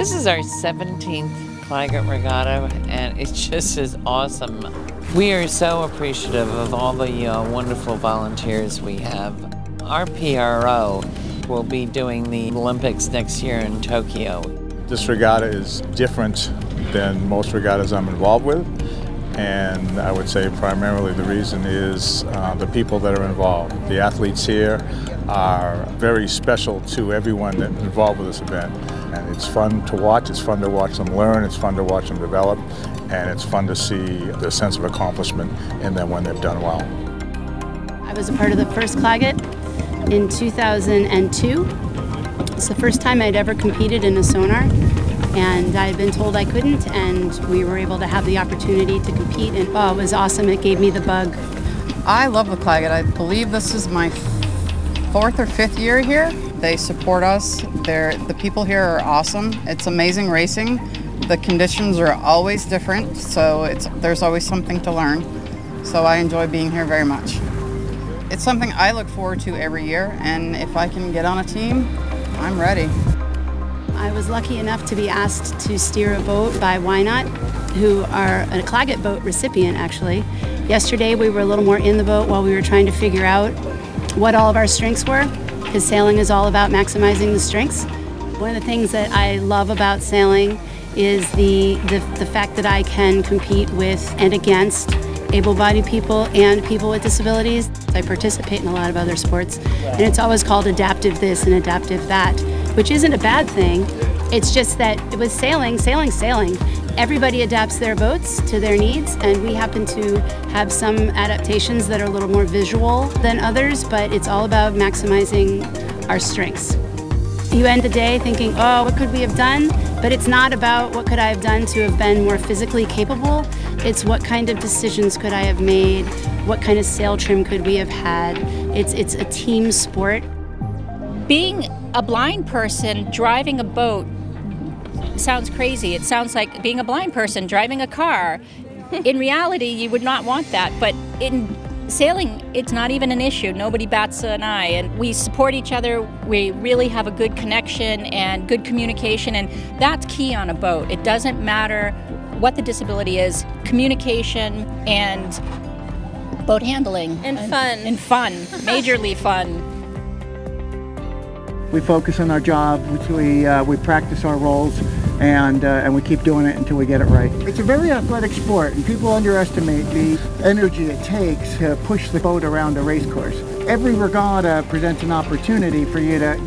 This is our 17th Clagett Regatta, and it just is awesome. We are so appreciative of all the wonderful volunteers we have. Our PRO will be doing the Olympics next year in Tokyo. This regatta is different than most regattas I'm involved with, and I would say primarily the reason is the people that are involved. The athletes here are very special to everyone that's involved with this event. And it's fun to watch, it's fun to watch them learn, it's fun to watch them develop, and it's fun to see the sense of accomplishment in them when they've done well. I was a part of the first Clagett in 2002. It's the first time I'd ever competed in a sonar, and I had been told I couldn't, and we were able to have the opportunity to compete, and oh, it was awesome, it gave me the bug. I love the Clagett. I believe this is my fourth or fifth year here. They support us. The people here are awesome. It's amazing racing. The conditions are always different, so there's always something to learn. So I enjoy being here very much. It's something I look forward to every year, and if I can get on a team, I'm ready. I was lucky enough to be asked to steer a boat by Why Not, who are a Clagett boat recipient, actually. Yesterday, we were a little more in the boat while we were trying to figure out what all of our strengths were, because sailing is all about maximizing the strengths. One of the things that I love about sailing is the fact that I can compete with and against able-bodied people and people with disabilities. I participate in a lot of other sports, and it's always called adaptive this and adaptive that, which isn't a bad thing. It's just that with sailing. Everybody adapts their boats to their needs, and we happen to have some adaptations that are a little more visual than others, but it's all about maximizing our strengths. You end the day thinking, oh, what could we have done? But it's not about what could I have done to have been more physically capable. It's what kind of decisions could I have made? What kind of sail trim could we have had? It's a team sport. Being a blind person driving a boat sounds crazy. It sounds like being a blind person driving a car. In reality, you would not want that, but in sailing, it's not even an issue. Nobody bats an eye, and we support each other. We really have a good connection and good communication, and that's key on a boat. It doesn't matter what the disability is, communication and boat handling. And fun. And fun, majorly fun. We focus on our job, we practice our roles, and we keep doing it until we get it right. It's a very athletic sport, and people underestimate the energy it takes to push the boat around a race course. Every regatta presents an opportunity for you to,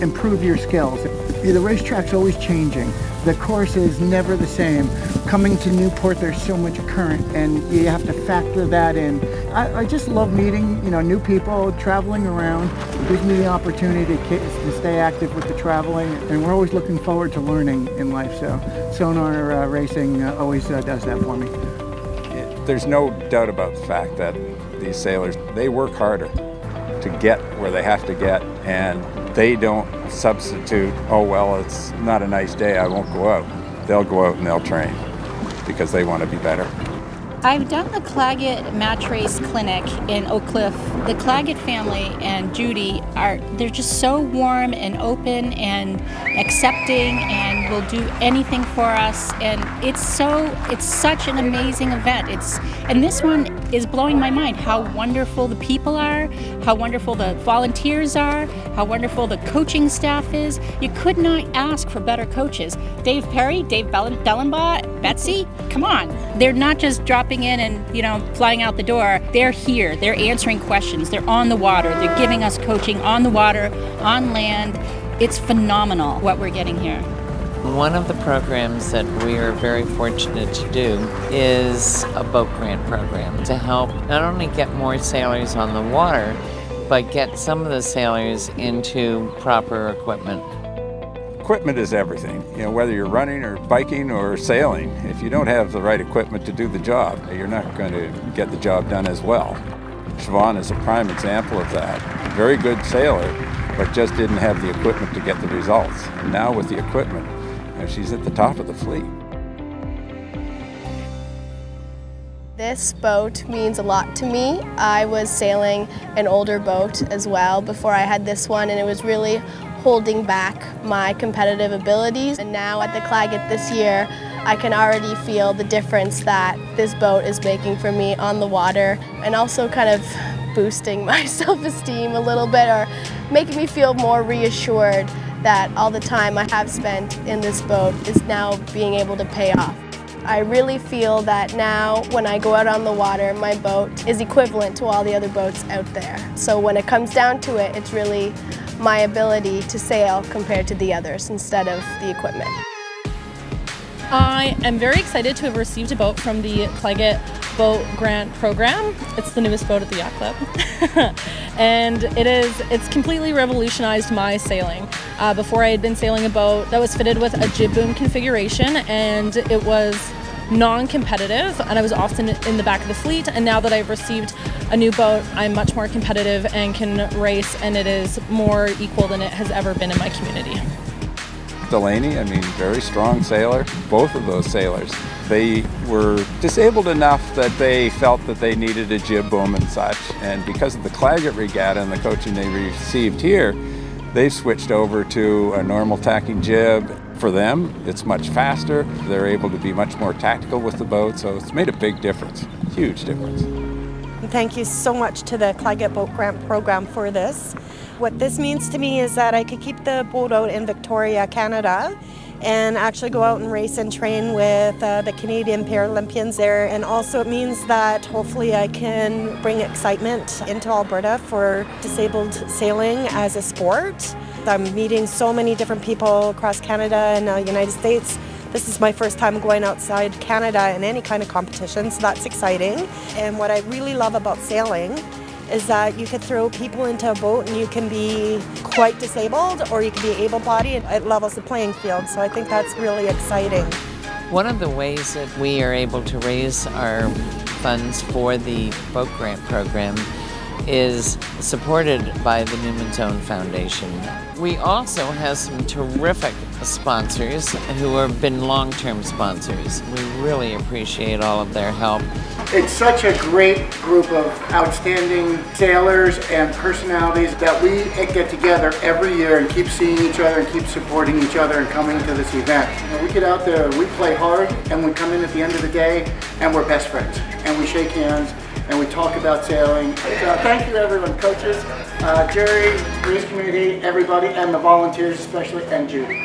improve your skills. The racetrack's always changing. The course is never the same. Coming to Newport, there's so much current, and you have to factor that in. I just love meeting, new people, traveling around. It gives me the opportunity to stay active with the traveling, and we're always looking forward to learning in life, so sonar racing always does that for me. There's no doubt about the fact that these sailors, they work harder to get where they have to get, and they don't substitute, oh, well, it's not a nice day, I won't go out. They'll go out and they'll train because they want to be better. I've done the Clagett Match Race Clinic in Oak Cliff. The Clagett family and Judy they're just so warm and open and accepting and will do anything for us. And it's such an amazing event. And this one is blowing my mind, how wonderful the people are, how wonderful the volunteers are, how wonderful the coaching staff is. You could not ask for better coaches. Dave Perry, Dave Dellenbaugh, Betsy, come on. They're not just dropping in and flying out the door. They're here, they're answering questions, they're on the water, they're giving us coaching on the water, on land. It's phenomenal what we're getting here. One of the programs that we are very fortunate to do is a boat grant program to help not only get more sailors on the water, but get some of the sailors into proper equipment. Equipment is everything, whether you're running or biking or sailing. If you don't have the right equipment to do the job, you're not going to get the job done as well. Siobhan is a prime example of that. Very good sailor, but just didn't have the equipment to get the results. And now with the equipment, she's at the top of the fleet. This boat means a lot to me. I was sailing an older boat as well before I had this one, and it was really holding back my competitive abilities. And now at the Clagett this year, I can already feel the difference that this boat is making for me on the water, and also kind of boosting my self-esteem a little bit, or making me feel more reassured that all the time I have spent in this boat is now being able to pay off. I really feel that now when I go out on the water, my boat is equivalent to all the other boats out there. So when it comes down to it, it's really my ability to sail compared to the others instead of the equipment. I am very excited to have received a boat from the Clagett Boat Grant Program. It's the newest boat at the Yacht Club. And it's completely revolutionized my sailing. Before I had been sailing a boat that was fitted with a jib boom configuration, and it was non-competitive, and I was often in the back of the fleet. And now that I've received a new boat, I'm much more competitive and can race, and it is more equal than it has ever been in my community. Delaney, I mean, very strong sailor. Both of those sailors, they were disabled enough that they felt that they needed a jib boom and such. And because of the Clagett Regatta and the coaching they received here, they've switched over to a normal tacking jib. For them, it's much faster. They're able to be much more tactical with the boat, so it's made a big difference, huge difference. Thank you so much to the Clagett Boat Grant Program for this. What this means to me is that I could keep the boat out in Victoria, Canada, and actually go out and race and train with the Canadian Paralympians there. And also it means that hopefully I can bring excitement into Alberta for disabled sailing as a sport. I'm meeting so many different people across Canada and the United States. This is my first time going outside Canada in any kind of competition, so that's exciting. And what I really love about sailing is that you could throw people into a boat and you can be quite disabled or you can be able-bodied. It levels the playing field, so I think that's really exciting. One of the ways that we are able to raise our funds for the boat grant program is supported by the Newman's Own Foundation. We also have some terrific sponsors who have been long-term sponsors. We really appreciate all of their help. It's such a great group of outstanding sailors and personalities that we get together every year and keep seeing each other and keep supporting each other and coming to this event. You know, we get out there, we play hard, and we come in at the end of the day and we're best friends and we shake hands and we talk about sailing. So thank you everyone, coaches, jury, race community, everybody, and the volunteers especially, and Judy.